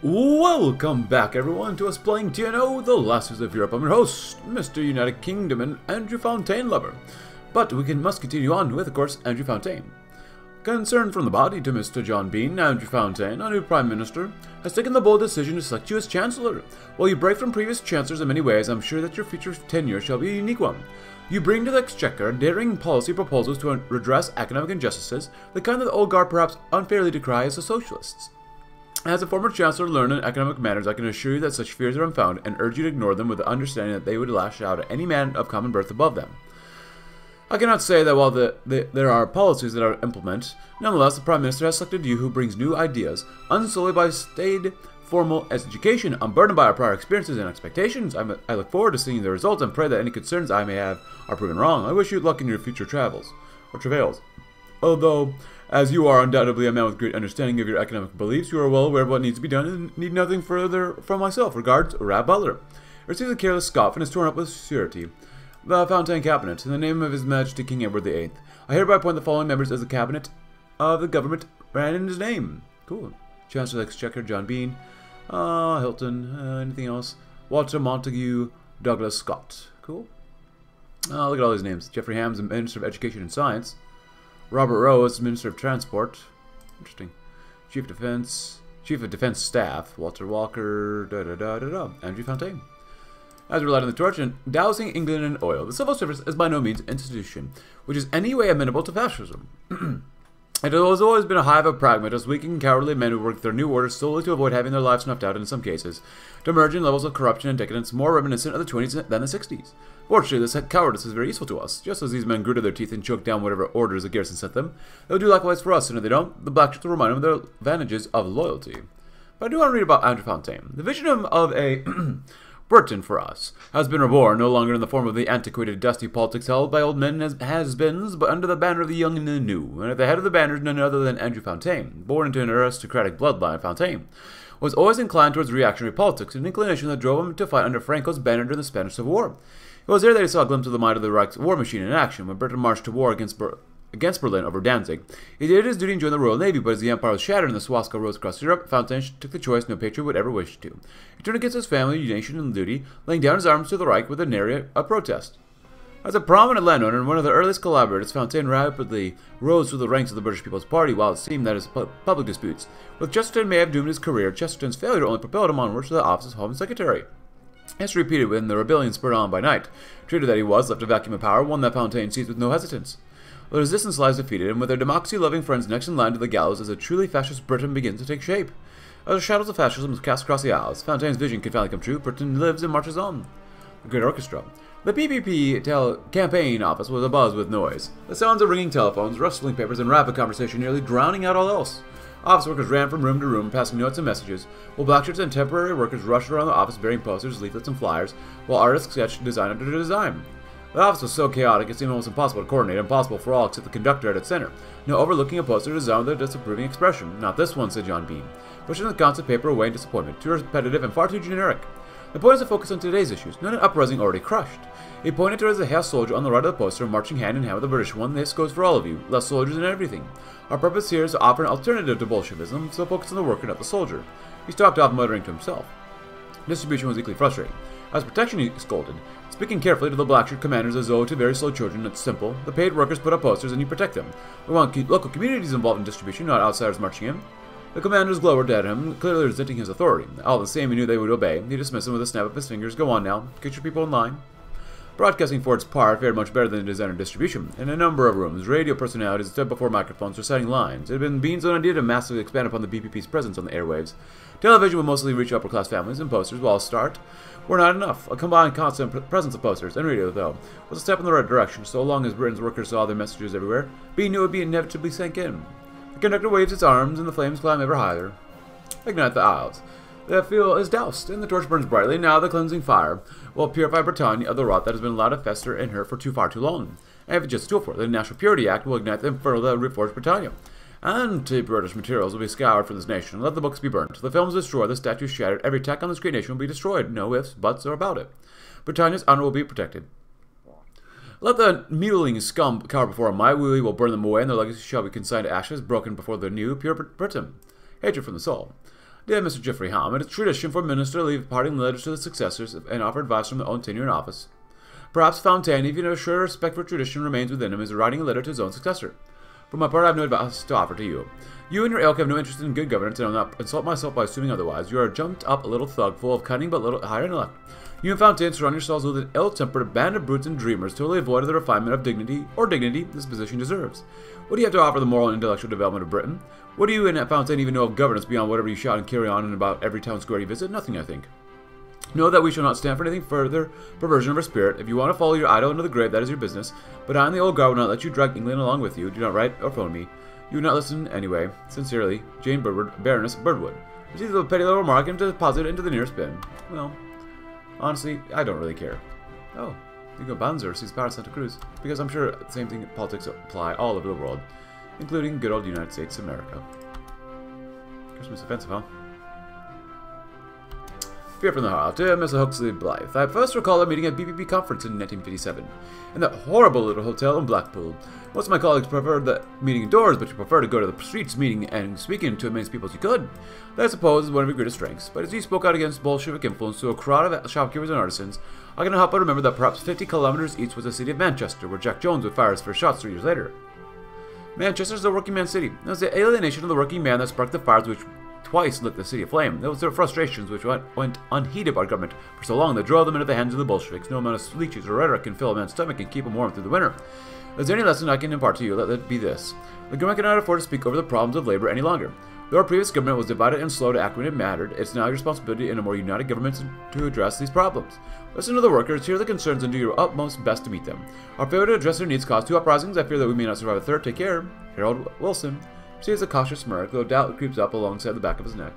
Welcome back everyone to us playing TNO, The Last News of Europe. I'm your host, Mr. United Kingdom and Andrew Fountaine lover. But we must continue on with, of course, Andrew Fountaine. Concern from the body to Mr. John Bean, Andrew Fountaine, our new Prime Minister, has taken the bold decision to select you as Chancellor. While you break from previous Chancellors in many ways, I'm sure that your future tenure shall be a unique one. You bring to the Exchequer daring policy proposals to redress economic injustices, the kind that the old guard perhaps unfairly decries as the Socialists. As a former Chancellor learned in economic matters, I can assure you that such fears are unfounded and urge you to ignore them with the understanding that they would lash out at any man of common birth above them. I cannot say that while there are policies that are implemented, nonetheless the Prime Minister has selected you who brings new ideas, unsullied by staid, formal education, unburdened by our prior experiences and expectations. I look forward to seeing the results and pray that any concerns I may have are proven wrong. I wish you luck in your future travails. Although, as you are undoubtedly a man with great understanding of your economic beliefs, you are well aware of what needs to be done and need nothing further from myself. Regards, Rab Butler. Receives a careless scoff and is torn up with surety. The Fountain Cabinet. In the name of His Majesty King Edward VIII, I hereby appoint the following members as the Cabinet of the Government ran in his name. Cool. Chancellor Exchequer, John Bean, Hilton, anything else? Walter Montague, Douglas Scott. Cool. Look at all these names. Jeffrey Hamm, Minister of Education and Science. Robert Rowe is Minister of Transport. Interesting. Chief of Defense Staff, Walter Walker, Andrew Fountaine. As relied on the torch and dousing England in oil, the civil service is by no means an institution which is any way amenable to fascism. It has always been a hive of pragmatists, weak and cowardly men who work their new orders solely to avoid having their lives snuffed out in some cases, to emerge in levels of corruption and decadence more reminiscent of the 20s than the 60s. Fortunately, this cowardice is very useful to us. Just as these men gritted their teeth and choked down whatever orders the garrison sent them, they'll do likewise for us, and if they don't, the blackshirts will remind them of their advantages of loyalty. But I do want to read about Andrew Fountaine. The vision of a Britain for us has been reborn, no longer in the form of the antiquated, dusty politics held by old men as has-beens, but under the banner of the young and the new. And at the head of the banner is none other than Andrew Fountaine. Born into an aristocratic bloodline, Fountaine was always inclined towards reactionary politics, an inclination that drove him to fight under Franco's banner during the Spanish Civil War. It was there that he saw a glimpse of the might of the Reich's war machine in action when Britain marched to war against Berlin over Danzig. He did his duty and joined the Royal Navy, but as the empire was shattered and the swastika rose across Europe, Fountaine took the choice no patriot would ever wish to. He turned against his family, nation, and duty, laying down his arms to the Reich with nary a protest. As a prominent landowner and one of the earliest collaborators, Fountaine rapidly rose through the ranks of the British People's Party, while it seemed that his public disputes with Chesterton may have doomed his career, Chesterton's failure only propelled him onwards to the office of Home Secretary. It's repeated when the rebellion spurred on by night. Traitor that he was, left a vacuum of power, one that Fountaine seized with no hesitance. The resistance lies defeated, and with their democracy-loving friends next in line to the gallows as a truly fascist Britain begins to take shape. As the shadows of fascism is cast across the Isles, Fontaine's vision can finally come true. Britain lives and marches on. The Great Orchestra. The PPP campaign office was abuzz with noise. The sounds of ringing telephones, rustling papers, and rapid conversation nearly drowning out all else. Office workers ran from room to room, passing notes and messages, while blackshirts and temporary workers rushed around the office bearing posters, leaflets, and flyers, while artists sketched design after design. The office was so chaotic it seemed almost impossible to coordinate, impossible for all except the conductor at its center. No overlooking a poster designed with a disapproving expression. "Not this one," said John Bean, pushing the concept paper away in disappointment. Too repetitive and far too generic. The point is to focus on today's issues, not an uprising already crushed. He pointed towards the half soldier on the right of the poster, marching hand in hand with the British one. "This goes for all of you, less soldiers and everything. Our purpose here is to offer an alternative to Bolshevism, so focus on the worker, not the soldier." He stopped off, muttering to himself. Distribution was equally frustrating. As protection, he scolded, speaking carefully to the blackshirt commanders as though to very slow children. "It's simple. The paid workers put up posters and you protect them. We want local communities involved in distribution, not outsiders marching in." The commanders glowered at him, clearly resenting his authority. All the same, he knew they would obey. He dismissed them with a snap of his fingers. "Go on now. Get your people in line." Broadcasting for its part fared much better than design and distribution. In a number of rooms, radio personalities stood before microphones reciting lines. It had been Bean's own idea to massively expand upon the BPP's presence on the airwaves. Television would mostly reach upper-class families, and posters, while a start, were not enough. A combined constant presence of posters and radio, though, was a step in the right direction. So long as Britain's workers saw their messages everywhere, Bean knew it would be inevitably sank in. The conductor waves its arms, and the flames climb ever higher. Ignite the Isles. The fuel is doused, and the torch burns brightly, now the cleansing fire, will purify Britannia of the rot that has been allowed to fester in her for far too long. And if it just too for the National Purity Act will ignite the inferno that reforged Britannia. Anti-British materials will be scoured from this nation. Let the books be burnt, the films destroyed, the statues shattered, every tack on this great nation will be destroyed. No ifs, buts, or about it. Britannia's honor will be protected. Let the mutilating scum cower before my we will burn them away, and their legacy shall be consigned to ashes, broken before the new, pure Britain. Hatred from the soul. Dear Mr. Jeffrey Hamm, it is tradition for a minister to leave the party and letters to the successors and offer advice from their own tenure in office. Perhaps Fountaine, even a sure respect for tradition remains within him, is writing a letter to his own successor. For my part, I have no advice to offer to you. You and your ilk have no interest in good governance, and I will not insult myself by assuming otherwise. You are a jumped-up little thug, full of cunning but little higher intellect. You and Fountaine surround yourselves with an ill-tempered band of brutes and dreamers, totally void of the refinement of dignity this position deserves. What do you have to offer the moral and intellectual development of Britain? What do you and Fountaine even know of governance beyond whatever you shout and carry on in about every town square you visit? Nothing, I think. Know that we shall not stand for anything further perversion of our spirit. If you want to follow your idol into the grave, that is your business. But I and the old guard will not let you drag England along with you. Do not write or phone me. You would not listen anyway. Sincerely, Jane Birdwood, Baroness Birdwood. Receive the petty little remark and deposit it into the nearest bin. Well, honestly, I don't really care. Oh, you go Banzer sees power in Santa Cruz. Because I'm sure the same thing politics apply all over the world, including good old United States of America. Christmas offensive, huh? Fear from the Heart, dear Mr. Huxley Blythe. I first recall a meeting at BPP conference in 1957, in that horrible little hotel in Blackpool. Most of my colleagues preferred the meeting indoors, but you prefer to go to the streets meeting and speaking to as many people as you could. That, I suppose, is one of your greatest strengths. But as you spoke out against Bolshevik influence to a crowd of shopkeepers and artisans, I cannot help but remember that perhaps 50 kilometers east was the city of Manchester, where Jack Jones would fire his first shots 3 years later. Manchester is a working man's city. It was the alienation of the working man that sparked the fires which twice lit the city aflame. Those were frustrations which went unheeded by government for so long that drove them into the hands of the Bolsheviks. No amount of speeches or rhetoric can fill a man's stomach and keep him warm through the winter. If there's any lesson I can impart to you, let it be this. The government cannot afford to speak over the problems of labor any longer. Though our previous government was divided and slow to act when it mattered, it's now your responsibility in a more united government to address these problems. Listen to the workers, hear the concerns, and do your utmost best to meet them. Our failure to address their needs caused 2 uprisings. I fear that we may not survive a third. Take care. Harold Wilson. Sees a cautious smirk, though doubt creeps up alongside the back of his neck.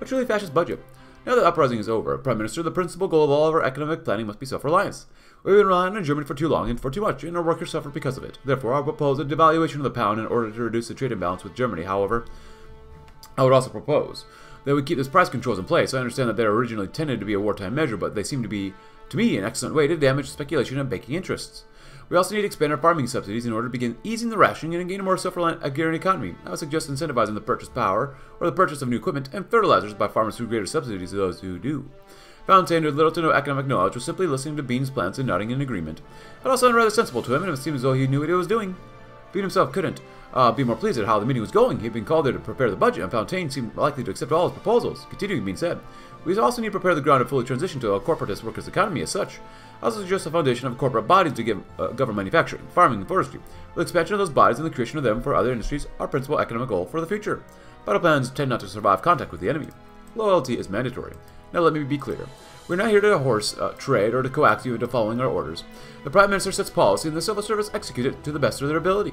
A truly fascist budget. Now that the uprising is over, Prime Minister, the principal goal of all of our economic planning must be self-reliance. We've been relying on Germany for too long and for too much, and our workers suffer because of it. Therefore, I propose a devaluation of the pound in order to reduce the trade imbalance with Germany. However, I would also propose that we keep these price controls in place. I understand that they originally intended to be a wartime measure, but they seem to be, to me, an excellent way to damage speculation and banking interests. We also need to expand our farming subsidies in order to begin easing the rationing and gain a more self-reliant agrarian economy. I would suggest incentivizing the purchase power or the purchase of new equipment and fertilizers by farmers through greater subsidies to those who do. Fountaine, with little to no economic knowledge, was simply listening to Bean's plans and nodding in agreement. It all sounded rather sensible to him, and it seemed as though he knew what he was doing. Bean himself couldn't be more pleased at how the meeting was going. He'd been called there to prepare the budget, and Fountaine seemed likely to accept all his proposals. Continuing, Bean said, we also need to prepare the ground to fully transition to a corporatist workers' economy as such. I also suggest the foundation of corporate bodies to govern manufacturing, farming, and forestry. With expansion of those bodies and the creation of them for other industries, our principal economic goal for the future. Battle plans tend not to survive contact with the enemy. Loyalty is mandatory. Now let me be clear. We're not here to horse trade or to coax you into following our orders. The Prime Minister sets policy and the civil service execute it to the best of their ability.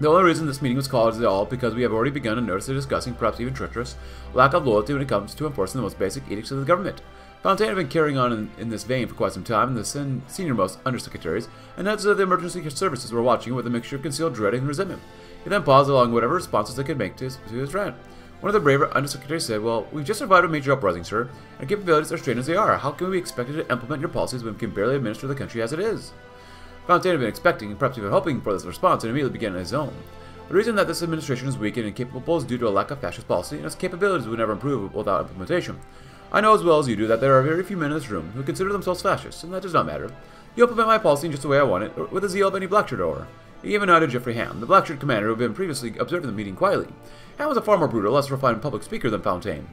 The only reason this meeting was called is at all because we have already begun to notice the discussing, perhaps even treacherous, lack of loyalty when it comes to enforcing the most basic edicts of the government. Fountaine had been carrying on in this vein for quite some time, and the senior-most undersecretaries and heads of the emergency services were watching with a mixture of concealed dread and resentment. He then paused along whatever responses they could make to his rant. One of the braver undersecretaries said, well, we've just survived a major uprising, sir, and our capabilities are strained as they are. How can we be expected to implement your policies when we can barely administer the country as it is? Fountaine had been expecting, and perhaps even hoping for this response, and immediately began his own. The reason that this administration is weak and incapable is due to a lack of fascist policy, and its capabilities would never improve without implementation. I know as well as you do that there are very few men in this room who consider themselves fascists, and that does not matter. You implement my policy in just the way I want it, with the zeal of any blackshirt order. He gave a nod to Jeffrey Hamm, the blackshirt commander who had been previously observing the meeting quietly. Hamm was a far more brutal, less refined public speaker than Fountaine.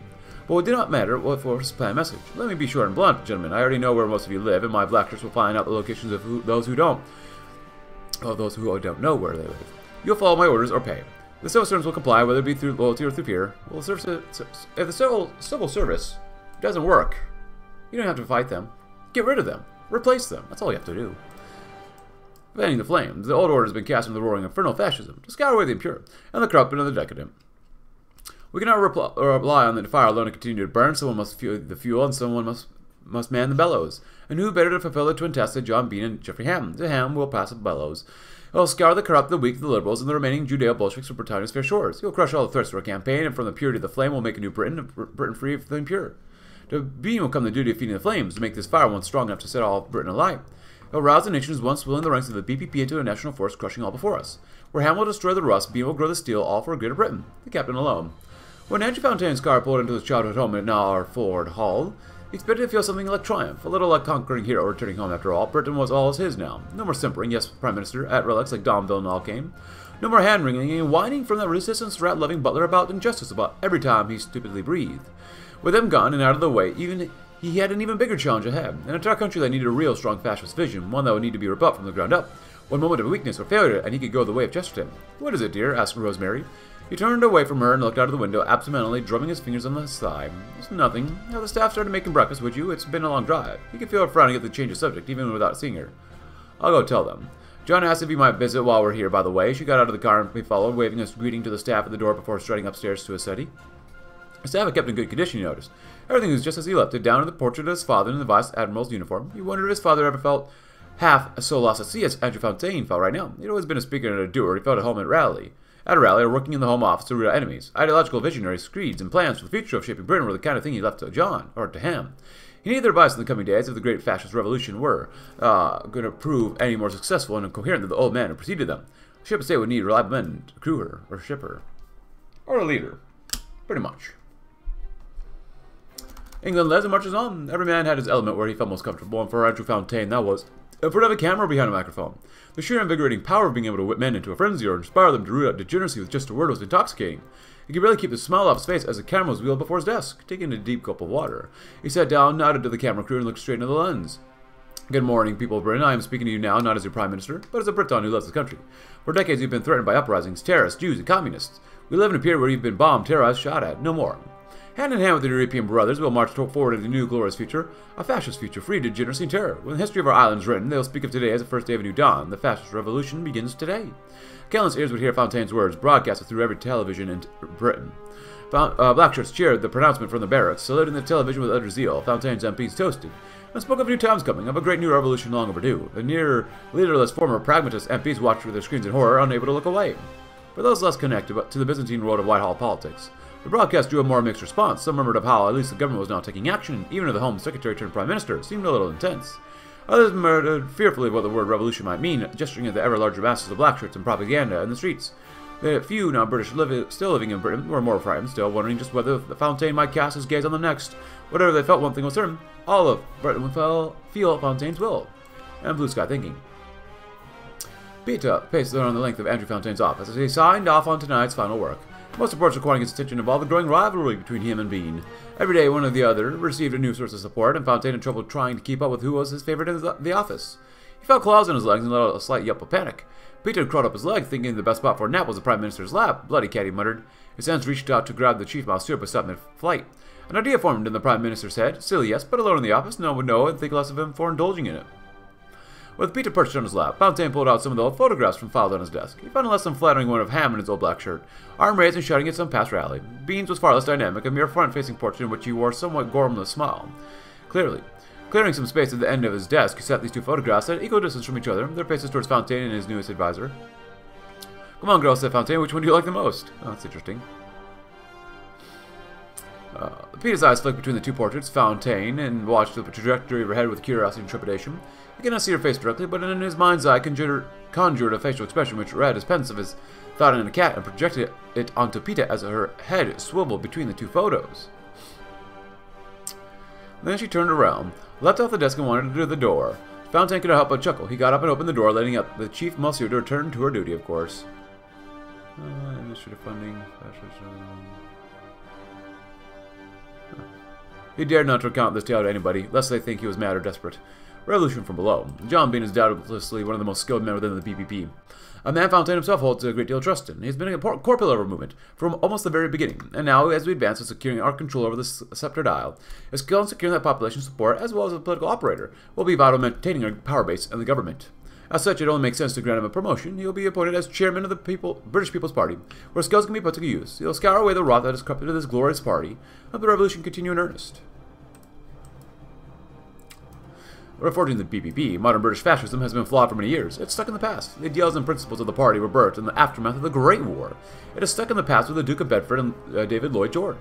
But it did not matter what for his plan message. Let me be short and blunt, gentlemen. I already know where most of you live, and my blackshirts will find out the locations of those who don't know where they live. You'll follow my orders or pay. The civil servants will comply, whether it be through loyalty or through fear. Well, if the civil service doesn't work, you don't have to fight them. Get rid of them. Replace them. That's all you have to do. Fanning the flames, the old order has been cast into the roaring infernal fascism to scour away the impure and the corrupt and the decadent. We cannot rely on the fire alone to continue to burn. Someone must fuel the fuel, and someone must man the bellows. And who better to fulfill the twin tasks than John Bean and Jeffrey Hamm? The Hamm will pass the bellows. It will scour the corrupt, the weak, the liberals, and the remaining Judeo-Bolsheviks from Britannia's fair shores. He will crush all the threats of our campaign, and from the purity of the flame will make a new Britain, Britain free of the impure. To Bean will come the duty of feeding the flames, to make this fire one strong enough to set all of Britain alight. It will rouse the nations once willing the ranks of the BPP into a national force crushing all before us. Where Hamm will destroy the rust, Bean will grow the steel, all for a greater Britain, the captain alone. When Andrew Fountain's car pulled into his childhood home in Narford Hall, he expected to feel something like triumph, a little like conquering hero returning home after all. Britain was all his now. No more simpering, yes, Prime Minister, at relics like Donville and all came. No more hand-wringing and whining from that resistance strat-loving butler about injustice about every time he stupidly breathed. With them gone and out of the way, even he had an even bigger challenge ahead. An entire country that needed a real strong fascist vision, one that would need to be rebuilt from the ground up. One moment of weakness or failure, and he could go the way of Chesterton. "What is it, dear?" asked Rosemary. He turned away from her and looked out of the window, absentmindedly drumming his fingers on the thigh. "It's nothing. Now the staff started making breakfast, would you? It's been a long drive." He could feel her frowning at the change of subject, even without seeing her. "I'll go tell them. John asked if he might visit while we're here, by the way." She got out of the car and we followed, waving a greeting to the staff at the door before striding upstairs to his study. The staff had kept in good condition, he noticed. Everything was just as he left it, down to the portrait of his father in the Vice Admiral's uniform. He wondered if his father ever felt half so lost at sea as Andrew Fountaine felt right now. He'd always been a speaker and a doer. He felt at home at rally. At a rally, or working in the Home Office to root out enemies. Ideological visionaries, creeds, and plans for the future of shaping Britain were the kind of thing he left to John, or to him. He needed their advice in the coming days if the great fascist revolution were going to prove any more successful and coherent than the old man who preceded them. The ship of state would need reliable men to crew her, or ship her. Or a leader. Pretty much. England led and marches on. Every man had his element where he felt most comfortable, and for Andrew Fountaine that was in front of a camera or behind a microphone. The sheer invigorating power of being able to whip men into a frenzy or inspire them to root out degeneracy with just a word was intoxicating. He could barely keep the smile off his face as the camera was wheeled before his desk, taking a deep gulp of water. He sat down, nodded to the camera crew, and looked straight into the lens. "Good morning, people of Britain. I am speaking to you now, not as your Prime Minister, but as a Briton who loves his country. For decades you've been threatened by uprisings, terrorists, Jews, and communists. We live in a period where you've been bombed, terrorized, shot at. No more. Hand in hand with the European brothers, we'll march forward into the new glorious future, a fascist future, free to degeneracy and terror. When the history of our island is written, they'll speak of today as the first day of a new dawn. The fascist revolution begins today." Countless ears would hear Fontaine's words, broadcasted through every television in Britain. Blackshirts cheered the pronouncement from the barracks, saluting the television with utter zeal. Fontaine's MPs toasted, and spoke of new times coming, of a great new revolution long overdue. The near leaderless former pragmatist MPs watched with their screens in horror, unable to look away. For those less connected to the Byzantine world of Whitehall politics, the broadcast drew a more mixed response. Some murmured of how at least the government was not taking action, even if the Home Secretary turned Prime Minister seemed a little intense. Others murmured fearfully what the word revolution might mean, gesturing at the ever larger masses of blackshirts and propaganda in the streets. The few non-British still living in Britain were more frightened still, wondering just whether the Fountain might cast his gaze on them next. Whatever they felt, one thing was certain: all of Britain would feel Fontaine's will. And blue sky thinking. Peter paced around the length of Andrew Fontaine's office as he signed off on tonight's final work. Most reports requiring his attention involved the growing rivalry between him and Bean. Every day, one or the other received a new source of support, and Fountaine had trouble trying to keep up with who was his favorite in the office. He felt claws in his legs and let out a slight yelp of panic. Peter crawled up his leg, thinking the best spot for a nap was the Prime Minister's lap. "Bloody cat," he muttered. His hands reached out to grab the chief mouse but stopped in flight. An idea formed in the Prime Minister's head. Silly, yes, but alone in the office, no one would know and think less of him for indulging in it. With Peter perched on his lap, Fountaine pulled out some of the old photographs from files on his desk. He found a less than flattering one of Hamm in his old black shirt, arm raised and shouting at some past rally. Bean's was far less dynamic, a mere front-facing portrait in which he wore a somewhat gormless smile. Clearing some space at the end of his desk, he set these two photographs at equal distance from each other, their faces towards Fountaine and his newest advisor. "Come on, girl," said Fountaine. "Which one do you like the most?" "Oh, that's interesting." Peter's eyes flicked between the two portraits, Fountaine, and watched the trajectory of her head with curiosity and trepidation. He could not see her face directly, but in his mind's eye conjured a facial expression which read as pensive as thought in a cat and projected it onto Peter as her head swiveled between the two photos. Then she turned around, leapt off the desk, and wandered to the door. Fountaine could not help but chuckle. He got up and opened the door, letting up the chief monsieur to return to her duty, of course. Administrative funding. He dared not recount this tale to anybody, lest they think he was mad or desperate. Revolution from below. John Bean is doubtlessly one of the most skilled men within the PPP. A man Fountaine himself holds a great deal of trust in. He has been a core pillar of our movement from almost the very beginning, and now, as we advance in securing our control over the sceptred isle, his skill in securing that population support, as well as a political operator, will be vital in maintaining our power base and the government. As such, it only makes sense to grant him a promotion. He will be appointed as chairman of the British People's Party, where skills can be put to use. He will scour away the rot that has crept into this glorious party, and the revolution continue in earnest. Unfortunately, the BBB, modern British fascism, has been flawed for many years. It's stuck in the past. The ideals and principles of the party were birthed in the aftermath of the Great War. It is stuck in the past with the Duke of Bedford and David Lloyd George.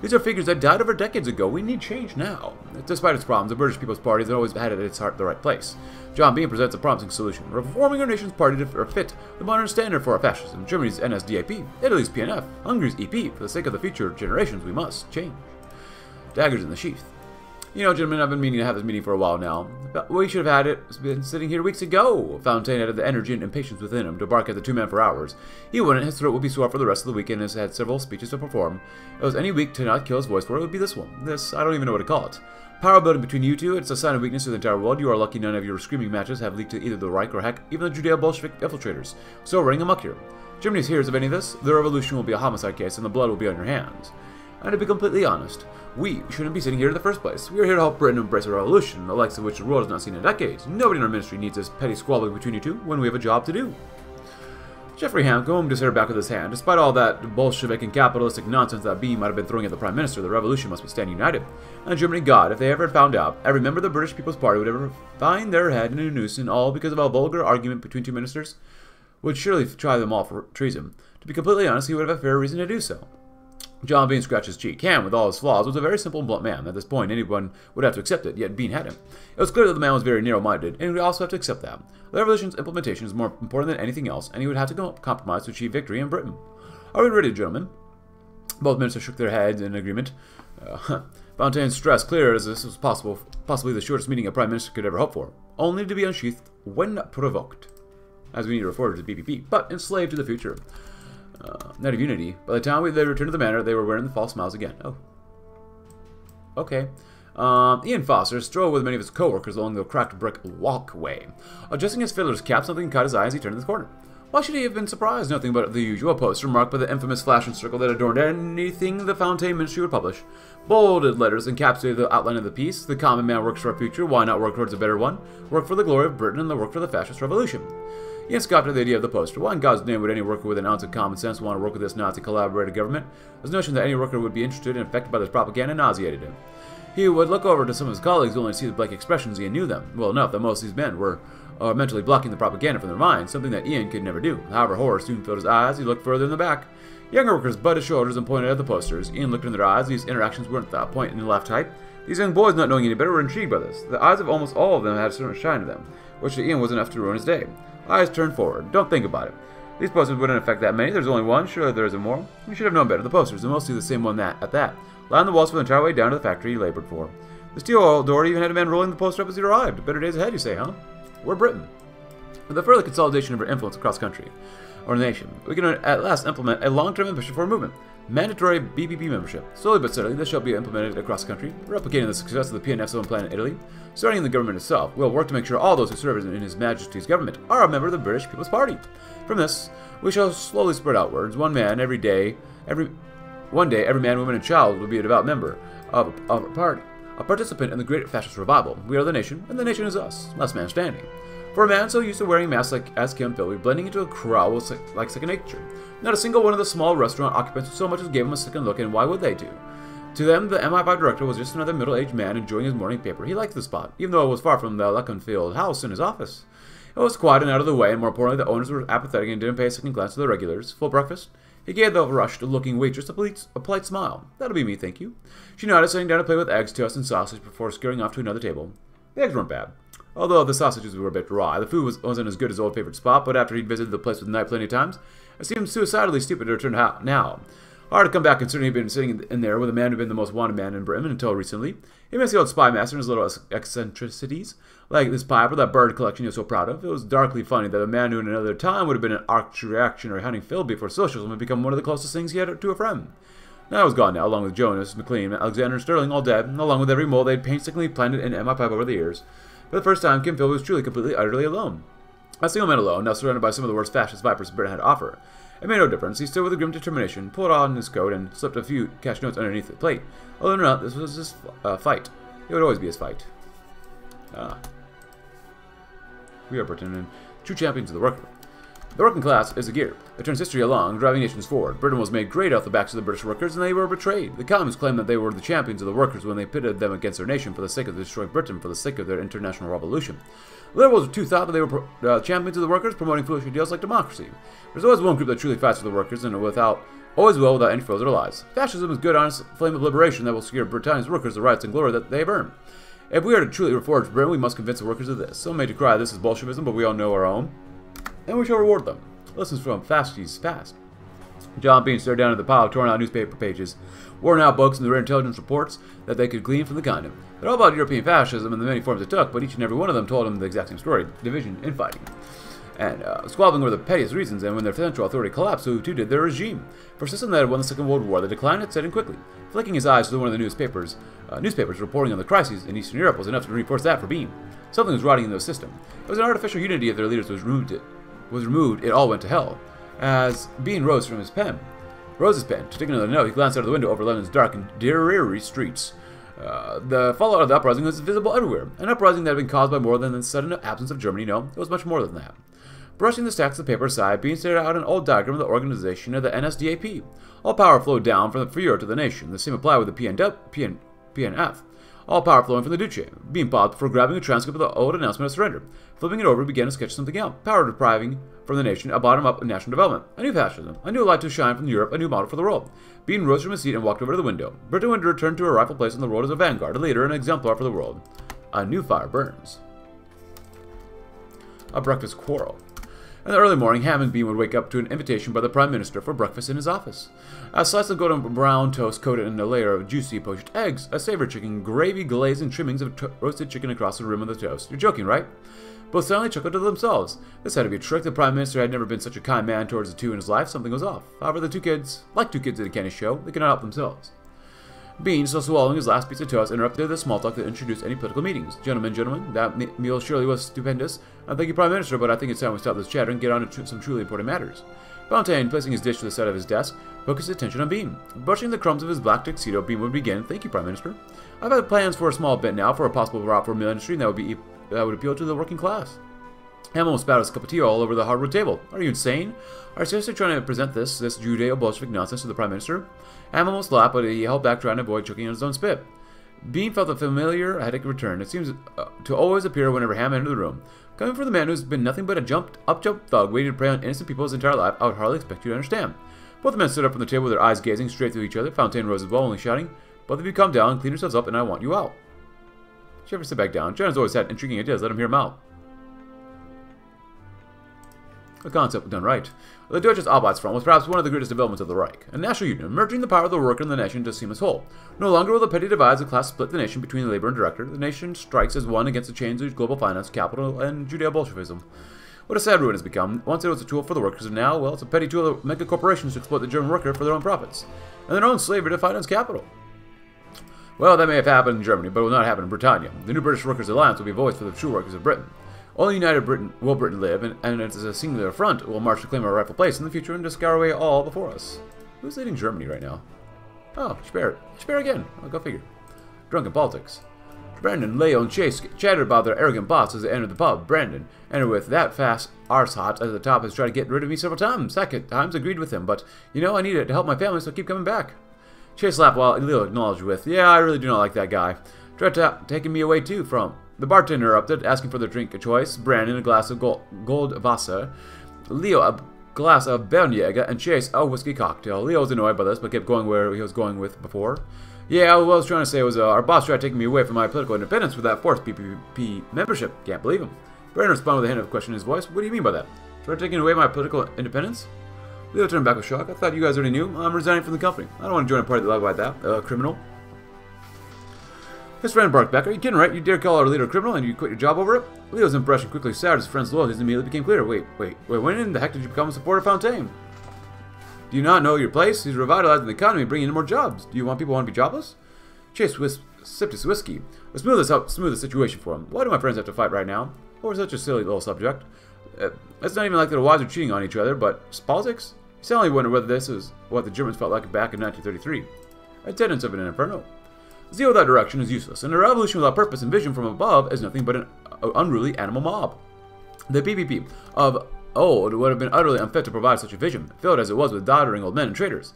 These are figures that died over decades ago. We need change now. Despite its problems, the British People's Party has always had at its heart the right place. John Bean presents a promising solution, reforming our nation's party to fit the modern standard for our fascism. Germany's NSDAP, Italy's PNF, Hungary's EP. For the sake of the future generations, we must change. Daggers in the sheath. You know, gentlemen, I've been meaning to have this meeting for a while now. But we should have had it. It's been sitting here weeks ago. Fountaine had the energy and impatience within him to bark at the two men for hours. He wouldn't. His throat would be sore for the rest of the weekend and has had several speeches to perform. If it was any week to not kill his voice for, it would be this one. This, I don't even know what to call it. Power building between you two, it's a sign of weakness to the entire world. You are lucky none of your screaming matches have leaked to either the Reich or heck, even the Judeo-Bolshevik infiltrators. So running amok here. Germany hears of any of this, the revolution will be a homicide case and the blood will be on your hands. And to be completely honest, we shouldn't be sitting here in the first place. We are here to help Britain embrace a revolution, the likes of which the world has not seen in decades. Nobody in our ministry needs this petty squabbling between you two when we have a job to do. Jeffrey Hamm combed his hair back with his hand. Despite all that Bolshevik and capitalistic nonsense that Bean might have been throwing at the Prime Minister, the revolution must be standing united. And Germany, God, if they ever found out, every member of the British People's Party would ever find their head in a noose, and all because of a vulgar argument between two ministers would surely try them all for treason. To be completely honest, he would have a fair reason to do so. John Bean scratched his cheek. Hamm, with all his flaws, was a very simple and blunt man. At this point, anyone would have to accept it, yet Bean had him. It was clear that the man was very narrow-minded, and he would also have to accept that. The revolution's implementation is more important than anything else, and he would have to compromise to achieve victory in Britain. Are we ready, gentlemen? Both ministers shook their heads in agreement. Fontaine's stress cleared as this was possibly the shortest meeting a Prime Minister could ever hope for, only to be unsheathed when provoked, as we need to refer to the BPP, but enslaved to the future. Night of Unity. By the time they returned to the manor, they were wearing the false smiles again. Oh. Okay. Ian Foster strolled with many of his co-workers along the cracked brick walkway. Adjusting his fiddler's cap, something caught his eye as he turned to the corner. Why should he have been surprised? Nothing but the usual poster marked by the infamous flash and circle that adorned anything the Fountaine Ministry would publish. Bolded letters encapsulated the outline of the piece. The common man works for our future. Why not work towards a better one? Work for the glory of Britain and the work for the fascist revolution. Ian scoffed at the idea of the poster. Why in God's name would any worker with an ounce of common sense want to work with this Nazi collaborative government? His notion that any worker would be interested and affected by this propaganda nauseated him. He would look over to some of his colleagues only to see the blank expressions. Ian knew them well enough that most of these men were mentally blocking the propaganda from their minds, something that Ian could never do. However, horror soon filled his eyes. He looked further in the back. Younger workers butt his shoulders and pointed at the posters. Ian looked in their eyes. These interactions weren't that point in the left type. These young boys, not knowing any better, were intrigued by this. The eyes of almost all of them had a certain shine to them, which to Ian was enough to ruin his day. Eyes turned forward. Don't think about it. These posters wouldn't affect that many. There's only one. Surely there isn't more. You should have known better. The posters, and mostly the same one that. Lined the walls for the entire way down to the factory he labored for. The steel door even had a man rolling the poster up as he arrived. Better days ahead, you say, huh? We're Britain. With the further consolidation of our influence across country, or nation, we can at last implement a long-term ambition for a movement. Mandatory BBB membership. Slowly but certainly, this shall be implemented across the country, replicating the success of the PNF's own plan in Italy. Starting in the government itself, we'll work to make sure all those who serve in His Majesty's government are a member of the British People's Party. From this, we shall slowly spread outwards. One day, every man, woman, and child will be a devout member of a party, a participant in the great fascist revival. We are the nation, and the nation is us. Last man standing. For a man so used to wearing masks as Kim Philby, blending into a crowd was like second nature. Not a single one of the small restaurant occupants so much as gave him a second look, and why would they do? To them, the MI5 director was just another middle-aged man enjoying his morning paper. He liked the spot, even though it was far from the Leconfield house in his office. It was quiet and out of the way, and more importantly, the owners were apathetic and didn't pay a second glance to the regulars. Full breakfast? He gave the rushed-looking waitress a polite smile. That'll be me, thank you. She nodded, sitting down to play with eggs, toast, and sausage before scurrying off to another table. The eggs weren't bad. Although the sausages were a bit raw, the food wasn't as good as old favorite spot, but after he'd visited the place with the night plenty of times, it seemed suicidally stupid to return now. Hard to come back considering he'd been sitting in there with a man who'd been the most wanted man in Britain until recently. He missed the old spy master and his little eccentricities, like this pipe or that bird collection he was so proud of. It was darkly funny that a man who in another time would have been an arch-reactionary hunting Philby for socialism had become one of the closest things he had to a friend. Now it was gone now, along with Jonas, McLean, Alexander, and Sterling, all dead, and along with every mole they'd painstakingly planted in MI5 over the years. For the first time, Kim Philby was truly, completely, utterly alone. A single man alone, now surrounded by some of the worst fascist vipers Britain had to offer. It made no difference. He stood with a grim determination, pulled on his coat, and slipped a few cash notes underneath the plate. Although not, this was his fight. It would always be his fight. We are Britain, and true champions of the worker. The working class is a gear that turns history along, driving nations forward. Britain was made great off the backs of the British workers, and they were betrayed. The Commons claimed that they were the champions of the workers when they pitted them against their nation for the sake of destroying Britain, for the sake of their international revolution. Liberals too thought that they were champions of the workers, promoting foolish ideals like democracy. There's always one group that truly fights for the workers, and always will without any further lies. Fascism is good, honest flame of liberation that will secure Britannia's workers the rights and glory that they have earned. If we are to truly reforge Britain, we must convince the workers of this. Some may decry this is Bolshevism, but we all know our own, and we shall reward them. Lessons from Fascists Fast. John Bean stared down at the pile of torn-out newspaper pages, worn-out books, and the rare intelligence reports that they could glean from the continent. They're all about European fascism and the many forms it took, but each and every one of them told him the exact same story: division, infighting, and squabbling were the pettiest reasons. And when their central authority collapsed, so too did their regime. For a system that had won the Second World War, the decline had set in quickly. Flicking his eyes to one of the newspapers reporting on the crises in Eastern Europe was enough to reinforce that for Bean. Something was rotting in their system. It was an artificial unity of their leaders was removed. It all went to hell. As Bean rose from his pen, taking another note, he glanced out of the window over London's dark and dreary streets. The fallout of the uprising was visible everywhere, an uprising that had been caused by more than the sudden absence of Germany. No, it was much more than that. Brushing the stacks of paper aside, Bean stared out an old diagram of the organization of the NSDAP. All power flowed down from the Führer to the nation. The same applied with the PNF. All power flowing from the Duce. Bean paused before grabbing a transcript of the old announcement of surrender. Flipping it over, he began to sketch something out. Power depriving from the nation, a bottom-up of national development, a new fascism, a new light to shine from Europe, a new model for the world. Bean rose from his seat and walked over to the window. Britain would return to her rightful place in the world as a vanguard, a leader, and an exemplar for the world. A new fire burns. A breakfast quarrel. In the early morning, Hamm and Bean would wake up to an invitation by the Prime Minister for breakfast in his office. A slice of golden brown toast coated in a layer of juicy poached eggs, a savory chicken, gravy, glaze, and trimmings of roasted chicken across the rim of the toast. You're joking, right? Both silently chuckled to themselves. This had to be a trick. The Prime Minister had never been such a kind man towards the two in his life. Something was off. However, the two kids, like two kids at a candy show, they could not help themselves. Bean, still swallowing his last piece of toast, interrupted the small talk that introduced any political meetings. Gentlemen, that meal surely was stupendous. I thank you, Prime Minister, but I think it's time we stop this chatter and get on to some truly important matters. Fountaine, placing his dish to the side of his desk, focused his attention on Bean. Brushing the crumbs of his black tuxedo, Bean would begin, "Thank you, Prime Minister. I've had plans for a small bit now for a possible route for a meal industry that would appeal to the working class." Hamm almost spouted his cup of tea all over the hardwood table. Are you insane? Are you seriously trying to present this Judeo-Bolshevik nonsense to the Prime Minister? Hamm almost laughed, but he held back, trying to avoid choking on his own spit. Bean felt the familiar headache return. It seems to always appear whenever Hamm entered the room. Coming from the man who's been nothing but a up-jump thug waiting to prey on innocent people his entire life, I would hardly expect you to understand. Both men stood up from the table with their eyes gazing straight through each other. Fountaine rose as well, only shouting, "Both of you calm down and clean yourselves up, and I want you out." Jeffrey sit back down. John has always had intriguing ideas. Let him hear them out. The concept done right. The Deutsche Arbeitsfront was perhaps one of the greatest developments of the Reich. A national union, merging the power of the worker and the nation to seem as whole. No longer will the petty divides of class split the nation between the labor and director. The nation strikes as one against the chains of global finance, capital, and Judeo-Bolshevism. What a sad ruin has become. Once it was a tool for the workers, and now, well, it's a petty tool of mega corporations to exploit the German worker for their own profits, and their own slavery to finance capital. Well, that may have happened in Germany, but it will not happen in Britannia. The new British Workers' Alliance will be a voice for the true workers of Britain. Only united Britain will Britain live, and as a singular front, we'll march to claim our rightful place in the future and to scour away all before us. Who's leading Germany right now? Oh, Speer again. I'll go figure. Drunken politics. Brandon, Leo, and Chase chattered about their arrogant boss as they entered the pub. Brandon entered with that fast arsehot at the top has tried to get rid of me several times. Second times agreed with him, but you know I need it to help my family, so I keep coming back. Chase laughed while Leo acknowledged with, "Yeah, I really do not like that guy. Tried taking me away too from." The bartender interrupted, asking for their drink of choice. Brandon, a glass of gold Wasser. Leo, a glass of Bernjäger, and Chase, a whiskey cocktail. Leo was annoyed by this, but kept going where he was going with before. Yeah, what I was trying to say was our boss tried taking me away from my political independence with that forced PPP membership. Can't believe him. Brandon responded with a hint of question in his voice. What do you mean by that? Tried taking away my political independence? Leo turned back with shock. I thought you guys already knew. I'm resigning from the company. I don't want to join a party that lied like that. Criminal. His friend barked back, "Are you kidding, right? You dare call our leader a criminal and you quit your job over it?" Leo's impression quickly soured. His friend's loyalties immediately became clear. Wait, when in the heck did you become a supporter of Fountaine? Do you not know your place? He's revitalizing the economy, bringing in more jobs. Do you want people who want to be jobless? Chase sipped his whiskey. Let's smooth the situation for him. Why do my friends have to fight right now? Over such a silly little subject. It's not even like their wives are cheating on each other, but politics? You suddenly wonder whether this is what the Germans felt like back in 1933. Attendance of an inferno. Zeal without direction is useless, and a revolution without purpose and vision from above is nothing but an unruly animal mob. The PPP of Old would have been utterly unfit to provide such a vision, filled as it was with doddering old men and traitors.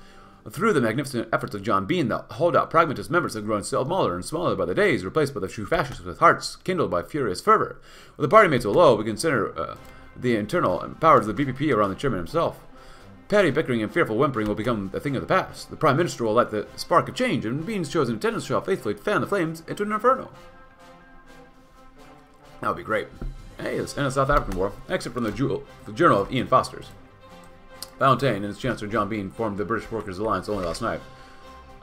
Through the magnificent efforts of John Bean, the holdout pragmatist members had grown smaller and smaller by the days, replaced by the true fascists with hearts kindled by furious fervor. With the party made so low, we consider the internal powers of the BPP around the chairman himself. Petty bickering and fearful whimpering will become a thing of the past. The Prime Minister will light the spark of change, and Bean's chosen attendants shall faithfully fan the flames into an inferno. That would be great. Hey, let's end the South African War. Except from the Journal of Ian Foster's. Fountaine and his Chancellor John Bean formed the British Workers' Alliance only last night.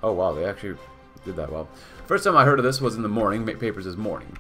Oh wow, they actually did that well. First time I heard of this was in the morning. Papers this morning.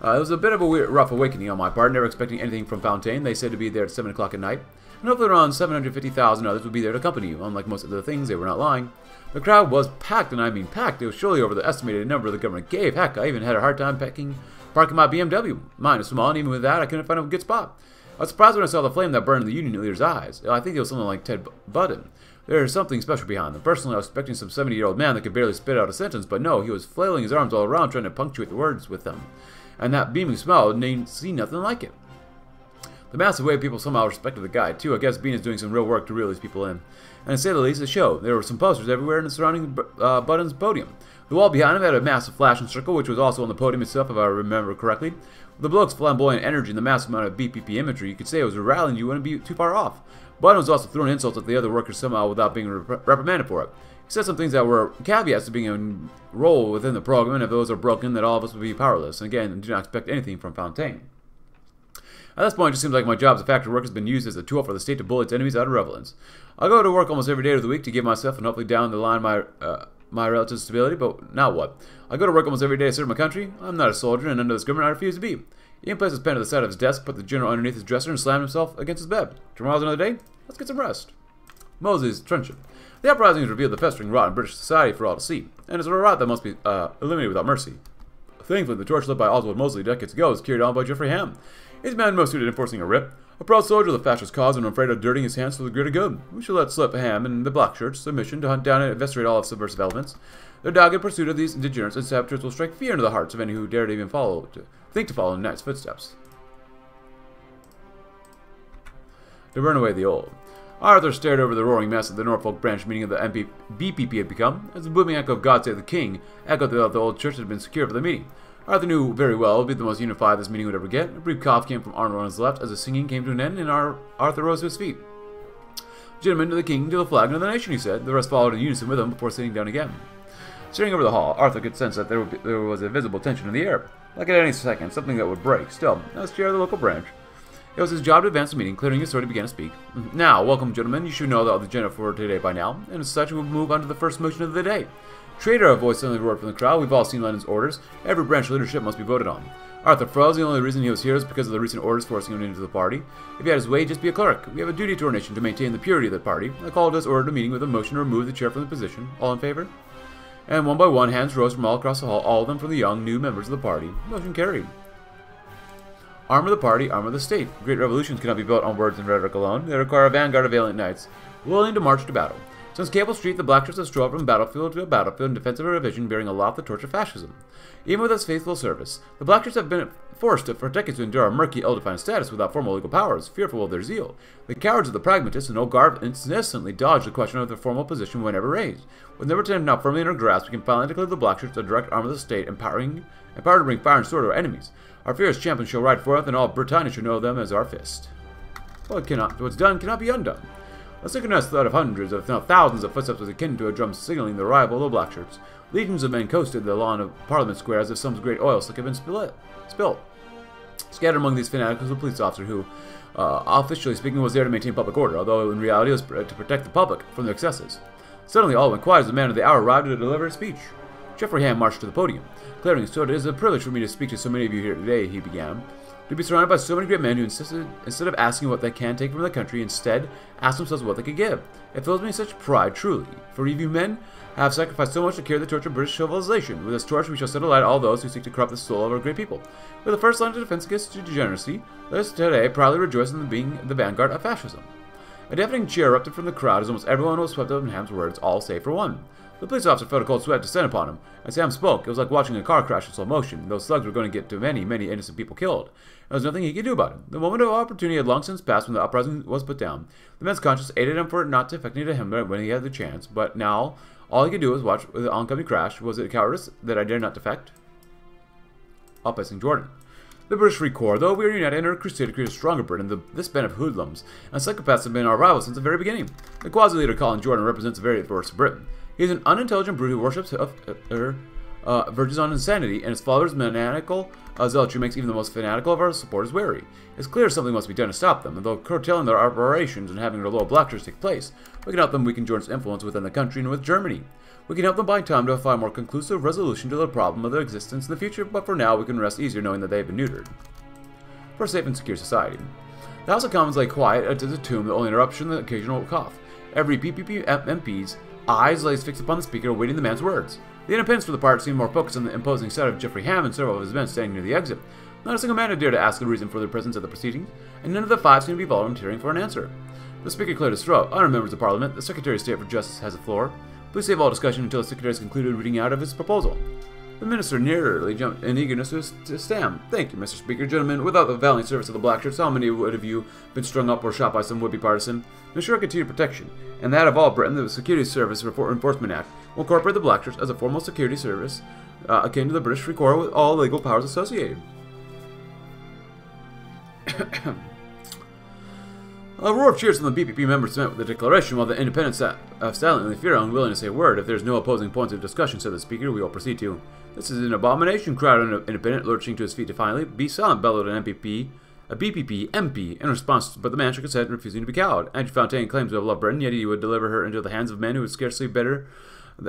It was a bit of a weird, rough awakening on my part. Never expecting anything from Fountaine. They said to be there at 7 o'clock at night. And hopefully around 750,000 others would be there to accompany you. Unlike most of the things, they were not lying. The crowd was packed, and I mean packed. It was surely over the estimated number the government gave. Heck, I even had a hard time parking my BMW. Mine is small, and even with that, I couldn't find a good spot. I was surprised when I saw the flame that burned in the Union leader's eyes. I think it was something like Ted Budden. There is something special behind them. Personally, I was expecting some 70-year-old man that could barely spit out a sentence, but no, he was flailing his arms all around, trying to punctuate the words with them. And that beaming smile, didn't see nothing like it. The massive way of people somehow respected the guy, too. I guess Bean is doing some real work to reel these people in. And to say the least, it showed. There were some posters everywhere in the surrounding Budden's podium. The wall behind him had a massive flashing circle, which was also on the podium itself, if I remember correctly. With the bloke's flamboyant energy and the massive amount of BPP imagery, you could say it was rallying, you wouldn't be too far off. Budden was also throwing insults at the other workers somehow without being reprimanded for it. He said some things that were caveats to being enrolled within the program, and if those are broken, that all of us would be powerless. And again, do not expect anything from Fountaine. At this point, it just seems like my job as a factory worker has been used as a tool for the state to bully its enemies out of relevance. I'll go to work almost every day of the week to give myself and hopefully down the line my relative stability, but now what? I go to work almost every day to serve my country. I'm not a soldier, and under this government I refuse to be. Ian placed his pen to the side of his desk, put the journal underneath his dresser, and slammed himself against his bed. Tomorrow's another day. Let's get some rest. Mosley's trenchant. The uprisings revealed the festering rot in British society for all to see, and it's a rot that must be eliminated without mercy. Thankfully, the torch lit by Oswald Mosley decades ago was carried on by Jeffrey Hamm. He's a man most suited enforcing a rip. A proud soldier of the fascist cause and afraid of dirtying his hands for the greater good. We should let slip Hamm and the black shirts, their mission to hunt down and investigate all of subversive elements. Their dogged pursuit of these degenerates and saboteurs will strike fear into the hearts of any who dare to even think to follow in Knight's footsteps. To burn away the old. Arthur stared over the roaring mass of the Norfolk branch meeting of the BPP had become, as the booming echo of God Save the King echoed throughout the old church had been secured for the meeting. Arthur knew very well it would be the most unified this meeting would ever get. A brief cough came from Arnold on his left as the singing came to an end, and Arthur rose to his feet. "Gentlemen, to the King, to the flag, and to the nation," he said. The rest followed in unison with him before sitting down again. Staring over the hall, Arthur could sense that there was a visible tension in the air. Like at any second, something that would break. Still, as chair of the local branch, it was his job to advance the meeting, clearing his throat, he began to speak. "Now, welcome, gentlemen. You should know the agenda for today by now, and as such, we'll move on to the first motion of the day." "Traitor," a voice suddenly roared from the crowd. "We've all seen London's orders. Every branch of leadership must be voted on." Arthur froze. The only reason he was here is because of the recent orders forcing him into the party. If he had his way, just be a clerk. We have a duty to our nation to maintain the purity of the party. I call this order to meeting with a motion to remove the chair from the position. All in favor? And one by one, hands rose from all across the hall, all of them from the young, new members of the party. Motion carried. Arm of the party, arm of the state. Great revolutions cannot be built on words and rhetoric alone. They require a vanguard of valiant knights, willing to march to battle. Since Cable Street, the black shirts have strolled from battlefield to battlefield in defense of a vision bearing aloft the torch of fascism. Even with its faithful service, the black shirts have been forced for decades to endure a murky, ill-defined status without formal legal powers, fearful of their zeal. The cowards of the pragmatists in old garb incessantly dodge the question of their formal position whenever raised. With their attempt now firmly in our grasp, we can finally declare the black shirts a direct arm of the state, empowered to bring fire and sword to our enemies. Our fierce champions shall ride forth, and all Britannia shall know them as our fist. What's done cannot be undone. A synchronized thud of hundreds, if not thousands, of footsteps was akin to a drum signaling the arrival of the black shirts. Legions of men coasted the lawn of Parliament Square as if some great oil slick had been spilled. Scattered among these fanatics was a police officer who, officially speaking, was there to maintain public order, although in reality it was to protect the public from their excesses. Suddenly all went quiet as the man of the hour arrived to deliver his speech. Jeffrey Hamm marched to the podium, declaring his throat. "It is a privilege for me to speak to so many of you here today," he began. "To be surrounded by so many great men who insisted, instead of asking what they can take from the country, instead ask themselves what they could give. It fills me with such pride, truly. For you men have sacrificed so much to carry the torch of British civilization. With this torch we shall set alight all those who seek to corrupt the soul of our great people. With the first line of defense against degeneracy, let us today proudly rejoice in being the vanguard of fascism." A deafening cheer erupted from the crowd as almost everyone was swept up in Ham's words, all save for one. The police officer felt a cold sweat descend upon him. As Sam spoke, it was like watching a car crash in slow motion. Those slugs were going to get to many, many innocent people killed. There was nothing he could do about it. The moment of opportunity had long since passed when the uprising was put down. The men's conscience aided him for it not to affect to Himmler when he had the chance, but now all he could do was watch the oncoming crash. Was it a cowardice that I dare not defect? Outpacing Jordan. The British Free Corps, though we are united in our crusade to create a stronger Britain, this band of hoodlums and psychopaths have been our rivals since the very beginning. The quasi-leader Colin Jordan represents the very worst Britain. He is an unintelligent brute who worships verges on insanity, and his followers' maniacal zealotry makes even the most fanatical of our supporters wary. It's clear something must be done to stop them, and though curtailing their operations and having their low blockers take place, we can help them weaken Jordan's influence within the country and with Germany. We can help them buy time to apply a more conclusive resolution to the problem of their existence in the future, but for now we can rest easier knowing that they have been neutered. For a safe and secure society. The House of Commons lay quiet as a tomb, the only interruption the occasional cough. Every PPP MP's eyes lays fixed upon the speaker, awaiting the man's words. The independents for the part seemed more focused on the imposing sight of Jeffrey Hamm and several of his men standing near the exit. Not a single man had dared to ask the reason for their presence at the proceedings, and none of the five seemed to be volunteering for an answer. The speaker cleared his throat. Honourable members of Parliament, the Secretary of State for Justice has the floor. Please save all discussion until the Secretary has concluded reading out of his proposal. The Minister nearly jumped in eagerness to stammer. Thank you, Mr. Speaker. Gentlemen, without the valiant service of the Black Shirts, how many of you been strung up or shot by some would-be partisan? Ensure continued protection, and that of all Britain, the Security Service Enforcement Act will incorporate the Black Shirts as a formal security service akin to the British Free Corps with all legal powers associated. A roar of cheers from the BPP members met with the declaration, while the independents sat silently, fear unwilling to say a word. If there is no opposing points of discussion, said the speaker, we will proceed to. This is an abomination, cried an independent, lurching to his feet defiantly. Be silent, bellowed an MPP. A BPP MP in response, but the man shook his head, refusing to be cowed. Andrew Fountaine claims to have loved Britain, yet he would deliver her into the hands of men who are scarcely better than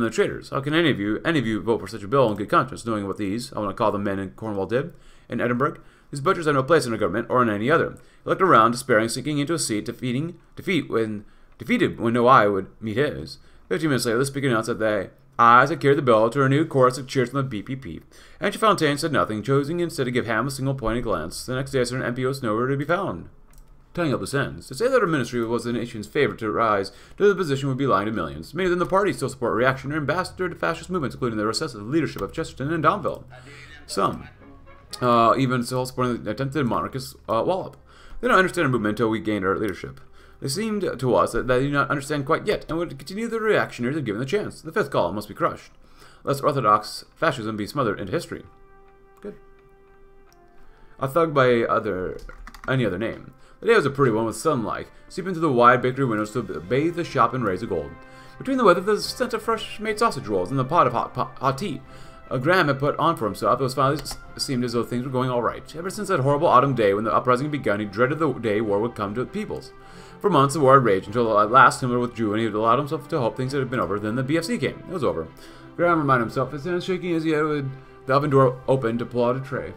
the traitors. How can any of you vote for such a bill in good conscience, knowing what these, I want to call them men in Cornwall did, in Edinburgh? These butchers have no place in our government or in any other. He looked around, despairing, sinking into a seat, defeated when no eye would meet his. 15 minutes later, the speaker announced that the ayes had carried the bill to a renewed chorus of cheers from the BPP. Andrew Fountaine said nothing, choosing instead to give Hamm a single pointed glance. The next day, a certain MP was nowhere to be found. Tying up the sentence. To say that our ministry was the nation's favorite to rise to the position would be lying to millions. Many of them the party still support reactionary ambassador to fascist movements, including the recessive leadership of Chesterton and Donville. Some. Even still supporting the attempted monarchist Wallop. They don't understand our movement until we gained our leadership. They seemed to us that they do not understand quite yet, and would continue the reactionaries if given the chance. The fifth column must be crushed, lest orthodox fascism be smothered into history. Good. A thug by any other name. The day was a pretty one with sunlight seeping through the wide bakery windows to bathe the shop in rays of gold. Between the weather, the scent of fresh made sausage rolls and the pot of hot tea Graham had put on for himself, it was finally seemed as though things were going all right. Ever since that horrible autumn day when the uprising had begun, he dreaded the day war would come to the peoples. For months, the war had raged until at last Himmler withdrew, and he had allowed himself to hope things had been over. Then the BFC came. It was over. Graham reminded himself, his hands shaking as he had the oven door opened to pull out a tray.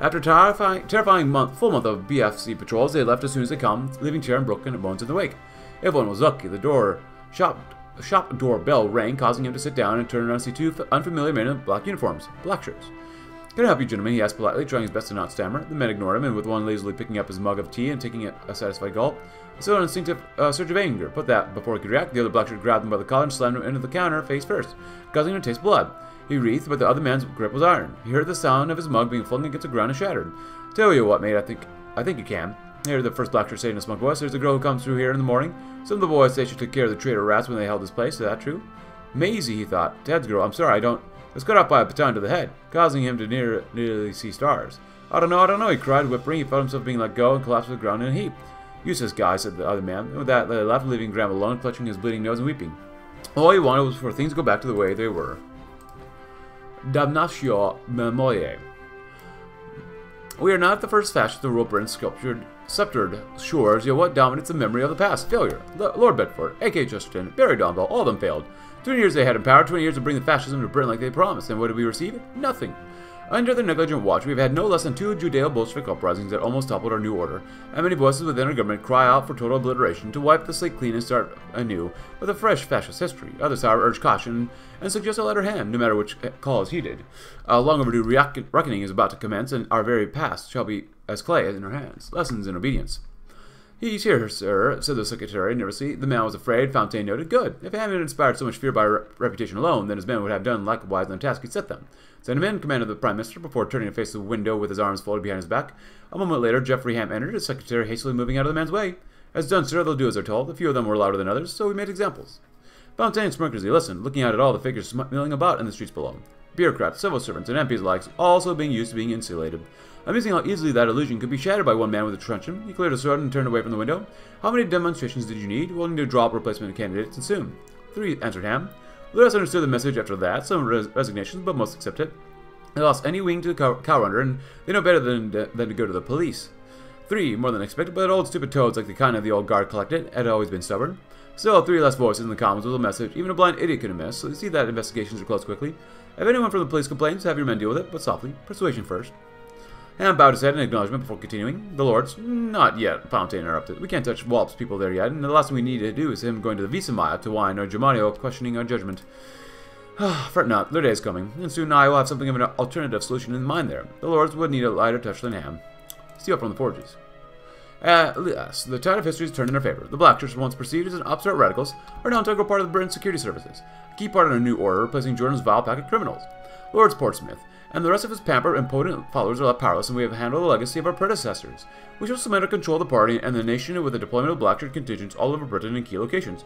After a terrifying full month of BFC patrols, they left as soon as they come, leaving chair and broken bones in the wake. Everyone was lucky. The shop door bell rang, causing him to sit down and turn around to see two unfamiliar men in black uniforms, black shirts. Can I help you, gentlemen? He asked politely, trying his best to not stammer. The men ignored him, and with one lazily picking up his mug of tea and taking a satisfied gulp, still an instinctive surge of anger. But that, before he could react, the other black shirt grabbed him by the collar and slammed him into the counter, face first, causing him to taste blood. He writhed, but the other man's grip was iron. He heard the sound of his mug being flung against the ground and shattered. Tell you what, mate, I think you can. Here, the first black shirt said in a smug voice, there's a girl who comes through here in the morning. Some of the boys say she took care of the traitor rats when they held this place. Is that true? Maisie, he thought. Tad's girl. I'm sorry, I don't. It was cut off by a baton to the head, causing him to nearly see stars. I don't know, he cried, whimpering. He felt himself being let go and collapsed to the ground in a heap. Useless guy, said the other man. And with that, they left, leaving Graham alone, clutching his bleeding nose and weeping. All he wanted was for things to go back to the way they were. Damnatio memoria. We are not the first fascist to rule Britain's sceptred shores, yet what dominates the memory of the past? Failure. Lord Bedford, A.K. Chesterton, Barry Donville, all of them failed. 20 years they had in power, 20 years to bring the fascism to Britain like they promised, and what did we receive? Nothing. Under their negligent watch, we've had no less than 2 Judeo-Bolshevik uprisings that almost toppled our new order, and many voices within our government cry out for total obliteration to wipe the slate clean and start anew with a fresh fascist history. Others, however, urge caution and suggest a lighter hand, no matter which call is heeded. A long overdue reckoning is about to commence, and our very past shall be as clay in our hands. Lessons in obedience. "He's here, sir," said the secretary nervously. The man was afraid, Fountaine noted. Good. If Hamm had inspired so much fear by reputation alone, then his men would have done likewise on the task he'd set them. Send him in, commanded the Prime Minister, before turning to face the window with his arms folded behind his back. A moment later, Jeffrey Hamm entered, his secretary hastily moving out of the man's way. "As done, sir, they'll do as they're told. A few of them were louder than others, so we made examples." Fountaine smirked as he listened, looking out at all the figures milling about in the streets below. Bureaucrats, civil servants, and MPs alike, also being used to being insulated. Amazing how easily that illusion could be shattered by one man with a truncheon. He cleared his throat and turned away from the window. "How many demonstrations did you need? We'll need to drop replacement candidates and soon." "3, answered Hamm. The rest understood the message after that, some resignations, but most accepted. They lost any wing to the cowrunner, and they know better than to go to the police. 3, more than expected, but old stupid toads like the kind of the old guard collected had always been stubborn. Still, 3 less voices in the Commons was a message even a blind idiot couldn't miss, so you see that investigations are closed quickly. If anyone from the police complains, have your men deal with it, but softly. Persuasion first." Hamm bowed his head in acknowledgement before continuing. The Lords, "Not yet," Fountaine interrupted. "We can't touch Wallop's people there yet, and the last thing we need to do is him going to the Visamaya to whine or Germano questioning our judgment." "Fret not, their day is coming, and soon I will have something of an alternative solution in mind there. The Lords would need a lighter touch than Hamm. Steal from the forges." Yes, the tide of history has turned in their favor. The Black Church, once perceived as an upstart radicals, are now an integral part of the Britain's security services, a key part in a new order replacing Jordan's vile pack of criminals. Lord Portsmouth and the rest of his pampered and potent followers are left powerless, and we have handled the legacy of our predecessors. We shall cement or control the party and the nation with the deployment of Black Church contingents all over Britain in key locations,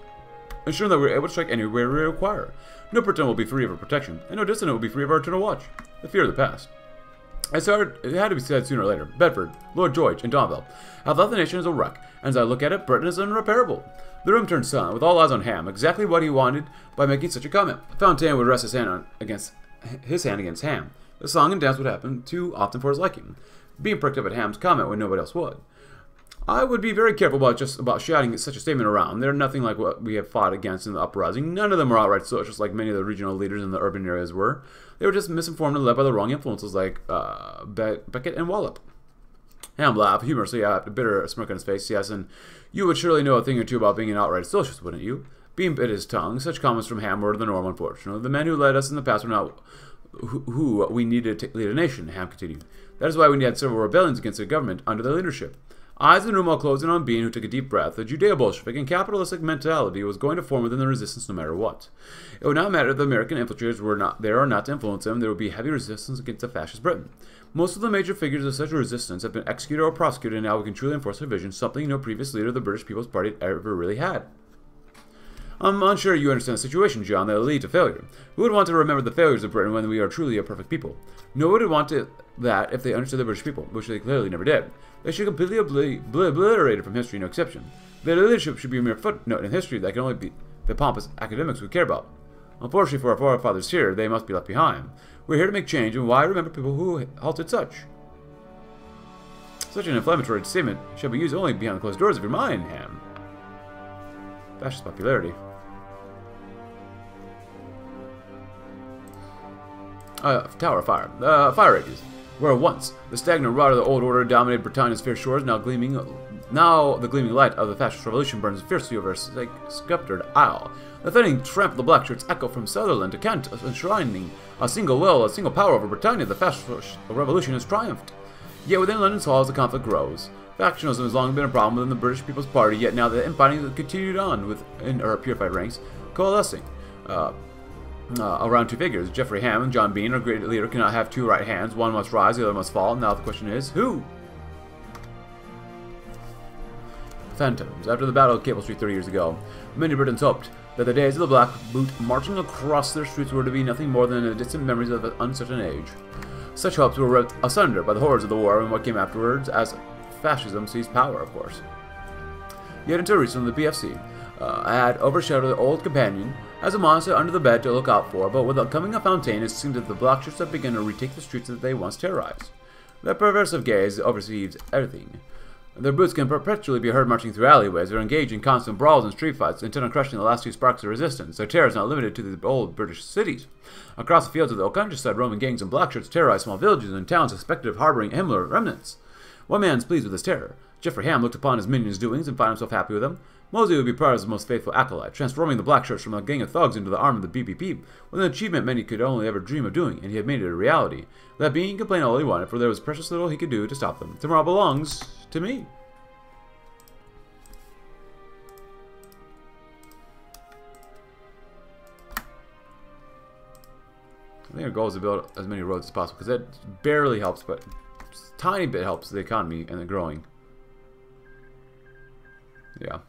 ensuring that we are able to strike anywhere we require. No Britain will be free of our protection, and no dissident will be free of our eternal watch. The fear of the past. It had to be said sooner or later. Bedford, Lord George, and Donville have left the nation as a wreck, and as I look at it, Britain is unrepairable. The room turned silent, with all eyes on Hamm, exactly what he wanted by making such a comment. Fountaine would rest his hand against Hamm. The song and dance would happen too often for his liking, being pricked up at Ham's comment when nobody else would. "I would be very careful about shouting such a statement around. They're nothing like what we have fought against in the uprising. None of them are outright socialists like many of the regional leaders in the urban areas were. They were just misinformed and led by the wrong influences like Beckett and Wallop." Hamm laughed humorously, a bitter smirk on his face. "Yes, and you would surely know a thing or two about being an outright socialist, wouldn't you?" Bean bit his tongue. Such comments from Hamm were the norm, unfortunately. "The men who led us in the past were not who we needed to lead a nation," Hamm continued. "That is why we had several rebellions against the government under their leadership." Eyes in the room all closed in on Bean, who took a deep breath. The Judeo-Bolshevik and capitalistic mentality was going to form within the resistance no matter what. It would not matter if the American infiltrators were not there or not to influence them, there would be heavy resistance against the fascist Britain. Most of the major figures of such resistance have been executed or prosecuted, and now we can truly enforce our vision, something no previous leader of the British People's Party ever really had. "I'm unsure you understand the situation, John, that will lead to failure. Who would want to remember the failures of Britain when we are truly a perfect people? Nobody would want that if they understood the British people, which they clearly never did. They should completely obliterated from history, no exception. Their leadership should be a mere footnote in history that can only be the pompous academics we care about. Unfortunately for our forefathers here, they must be left behind. We're here to make change, and why remember people who halted such?" "Such an inflammatory statement shall be used only behind the closed doors of your mind, Hamm." Fascist popularity. Tower fire. Fire rages. Where once the stagnant rot of the old order dominated Britannia's fair shores, now the gleaming light of the fascist revolution burns fiercely over a sceptred isle. The threatening tramp of the black shirts echo from Sutherland to Kent, enshrining a single will, a single power over Britannia. The fascist revolution has triumphed. Yet within London's halls the conflict grows. Factionalism has long been a problem within the British People's Party, yet now the infighting has continued on within our purified ranks, coalescing around two figures. Jeffrey Hamm and John Bean, our great leader, cannot have two right hands. One must rise, the other must fall. Now the question is, who? Phantoms. After the Battle of Cable Street 30 years ago, many Britons hoped that the days of the Black Boot marching across their streets were to be nothing more than the distant memories of an uncertain age. Such hopes were ripped asunder by the horrors of the war and what came afterwards as fascism seized power, of course. Yet until recently, the PFC had overshadowed the old companion as a monster under the bed to look out for, but with the coming of Fountaine, it seemed that the black shirts have begun to retake the streets that they once terrorized. Their perversive gaze oversees everything. Their boots can perpetually be heard marching through alleyways. They're engaged in constant brawls and street fights, intent on crushing the last few sparks of resistance. Their terror is not limited to the old British cities. Across the fields of the countryside, Roman gangs and black shirts terrorize small villages and towns suspected of harboring Himmler remnants. One man's pleased with his terror. Jeffrey Hamm looked upon his minion's doings and found himself happy with them. Mosley would be proud of his most faithful acolyte, transforming the black shirts from a gang of thugs into the arm of the BPP, with an achievement many could only ever dream of doing, and he had made it a reality. That being, he complained all he wanted, for there was precious little he could do to stop them. Tomorrow belongs to me. I think our goal is to build as many roads as possible, because that barely helps, but a tiny bit helps the economy and the growing. Yeah.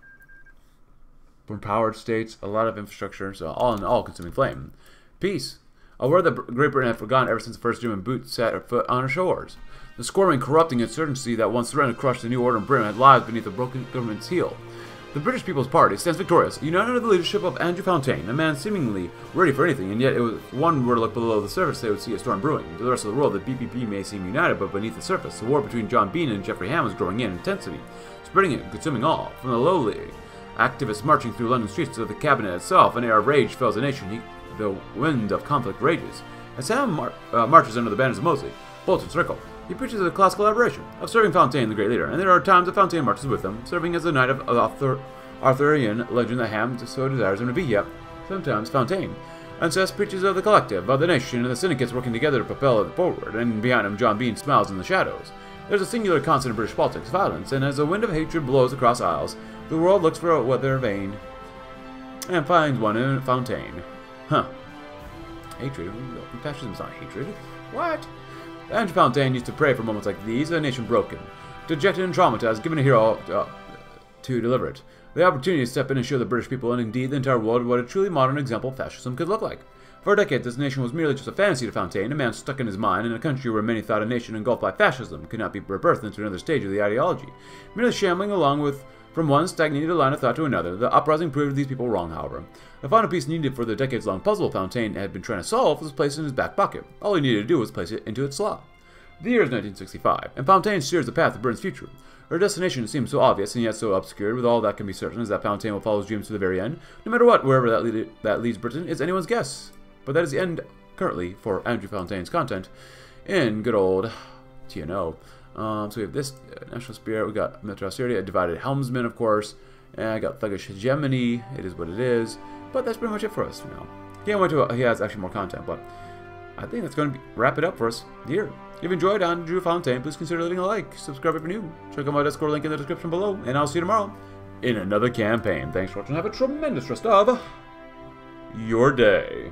Empowered states, a lot of infrastructure, so all in all, consuming flame. Peace. Aware that Great Britain had forgotten ever since the first German boot set her foot on her shores. The squirming, corrupting insurgency that once threatened to crush the new order in Britain had lives beneath the broken government's heel. The British People's Party stands victorious, united under the leadership of Andrew Fountaine, a man seemingly ready for anything, and yet if one were to look below the surface, they would see a storm brewing. To the rest of the world, the BPP may seem united, but beneath the surface, the war between John Bean and Jeffrey Hamm was growing in intensity, spreading it and consuming all, from the lowly activists marching through London streets to the cabinet itself. An air of rage fills the nation, the wind of conflict rages. As Hamm marches under the banners of Mosley, Bolton's circle, he preaches a classical elaboration of serving Fountaine, the great leader, and there are times that Fountaine marches with him, serving as the knight of Arthurian legend that Hamm so desires him to be, yet sometimes Fountaine. And Seth preaches of the collective, of the nation, and the syndicates working together to propel it forward, and behind him John Bean smiles in the shadows. There's a singular constant in British politics, violence, and as a wind of hatred blows across aisles, the world looks for a weather vane and finds one in Fountaine. Huh. Hatred? Fascism's not hatred. What? Andrew Fountaine used to pray for moments like these, a nation broken, dejected and traumatized, given a hero to deliver it. The opportunity to step in and show the British people, and indeed the entire world, what a truly modern example of fascism could look like. For a decade, this nation was merely just a fantasy to Fountaine, a man stuck in his mind, in a country where many thought a nation engulfed by fascism could not be rebirthed into another stage of the ideology, merely shambling along with from one stagnated line of thought to another. The uprising proved these people wrong, however. The final piece needed for the decades-long puzzle Fountaine had been trying to solve was placed in his back pocket. All he needed to do was place it into its slot. The year is 1965, and Fountaine steers the path of Britain's future. Her destination seems so obvious and yet so obscured, with all that can be certain is that Fountaine will follow his dreams to the very end. No matter what, wherever that leads Britain is anyone's guess. But that is the end, currently, for Andrew Fountaine's content in good old TNO. So we have this national spirit, we got Metro Austerity, a divided helmsman, of course, and I got thuggish hegemony. It is what it is, but that's pretty much it for us for now. Can't wait to he has actually more content, but I think that's going to wrap it up for us here. If you've enjoyed Andrew Fountaine, please consider leaving a like, subscribe if you're new, check out my Discord link in the description below, and I'll see you tomorrow in another campaign. Thanks for watching, have a tremendous rest of your day.